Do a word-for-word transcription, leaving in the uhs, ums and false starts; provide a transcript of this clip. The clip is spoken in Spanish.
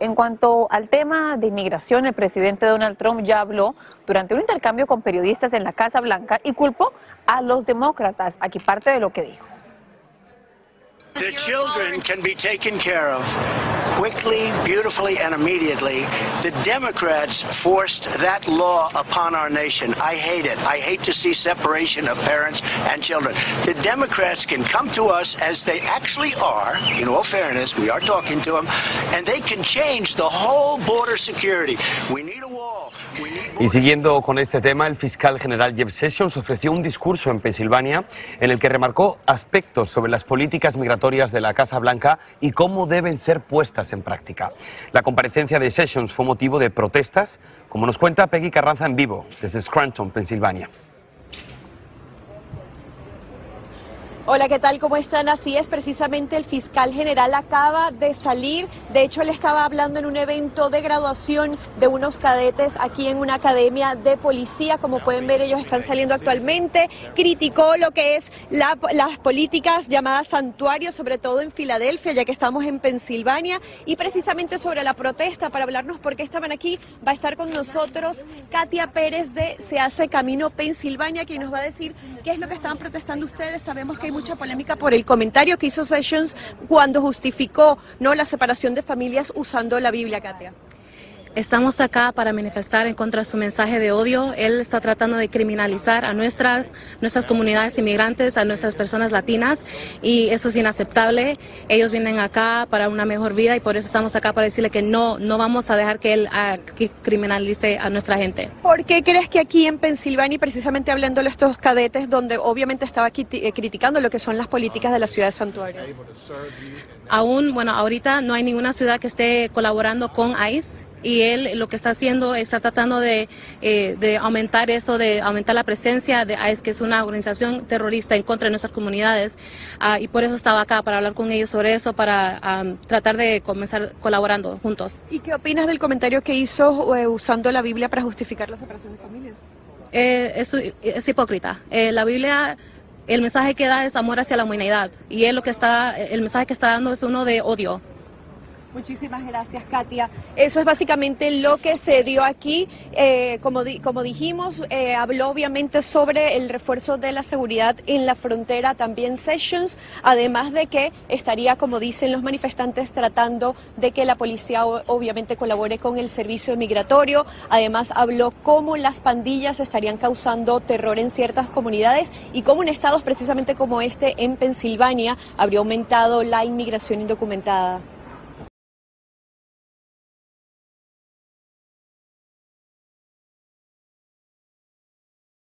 En cuanto al tema de inmigración, el presidente Donald Trump ya habló durante un intercambio con periodistas en la Casa Blanca y culpó a los demócratas. Aquí parte de lo que dijo. The children can be taken care of quickly, beautifully, and immediately. The Democrats forced that law upon our nation. I hate it. I hate to see separation of parents and children. The Democrats can come to us as they actually are, in all fairness, we are talking to them, and they can change the whole border security. We need a wall. We need border. Y siguiendo con este tema, el fiscal general Jeff Sessions ofreció un discurso en Pensilvania en el que remarcó aspectos sobre las políticas migratorias de la Casa Blanca y cómo deben ser puestas en práctica. La comparecencia de Sessions fue motivo de protestas, como nos cuenta Peggy Carranza en vivo desde Scranton, Pensilvania. Hola, ¿qué tal? ¿Cómo están? Así es, precisamente el fiscal general acaba de salir. De hecho, él estaba hablando en un evento de graduación de unos cadetes aquí en una academia de policía. Como pueden ver, ellos están saliendo actualmente. Criticó lo que es la, las políticas llamadas santuario, sobre todo en Filadelfia, ya que estamos en Pensilvania. Y precisamente sobre la protesta, para hablarnos por qué estaban aquí, va a estar con nosotros Katia Pérez de Se Hace Camino Pensilvania, quien nos va a decir qué es lo que estaban protestando ustedes. Sabemos que hay mucha polémica por el comentario que hizo Sessions cuando justificó, ¿no?, la separación de familias usando la Biblia, Katia. Estamos acá para manifestar en contra de su mensaje de odio. Él está tratando de criminalizar a nuestras, nuestras comunidades inmigrantes, a nuestras personas latinas, y eso es inaceptable. Ellos vienen acá para una mejor vida y por eso estamos acá para decirle que no, no vamos a dejar que él a, que criminalice a nuestra gente. ¿Por qué crees que aquí en Pensilvania, y precisamente hablándole a estos cadetes, donde obviamente estaba aquí, eh, criticando lo que son las políticas de la ciudad de Santuario? Aún, bueno, ahorita no hay ninguna ciudad que esté colaborando con I C E. Y él lo que está haciendo está tratando de, eh, de aumentar eso, de aumentar la presencia de I C E, que es una organización terrorista en contra de nuestras comunidades. Uh, y por eso estaba acá, para hablar con ellos sobre eso, para um, tratar de comenzar colaborando juntos. ¿Y qué opinas del comentario que hizo eh, usando la Biblia para justificar la separación de familias? Eh, es, es hipócrita. Eh, la Biblia, el mensaje que da es amor hacia la humanidad. Y él lo que está, el mensaje que está dando es uno de odio. Muchísimas gracias, Katia. Eso es básicamente lo que se dio aquí. Eh, como, di, como dijimos, eh, habló obviamente sobre el refuerzo de la seguridad en la frontera, también Sessions, además de que estaría, como dicen los manifestantes, tratando de que la policía obviamente colabore con el servicio migratorio. Además, habló cómo las pandillas estarían causando terror en ciertas comunidades y cómo en estados precisamente como este, en Pensilvania, habría aumentado la inmigración indocumentada.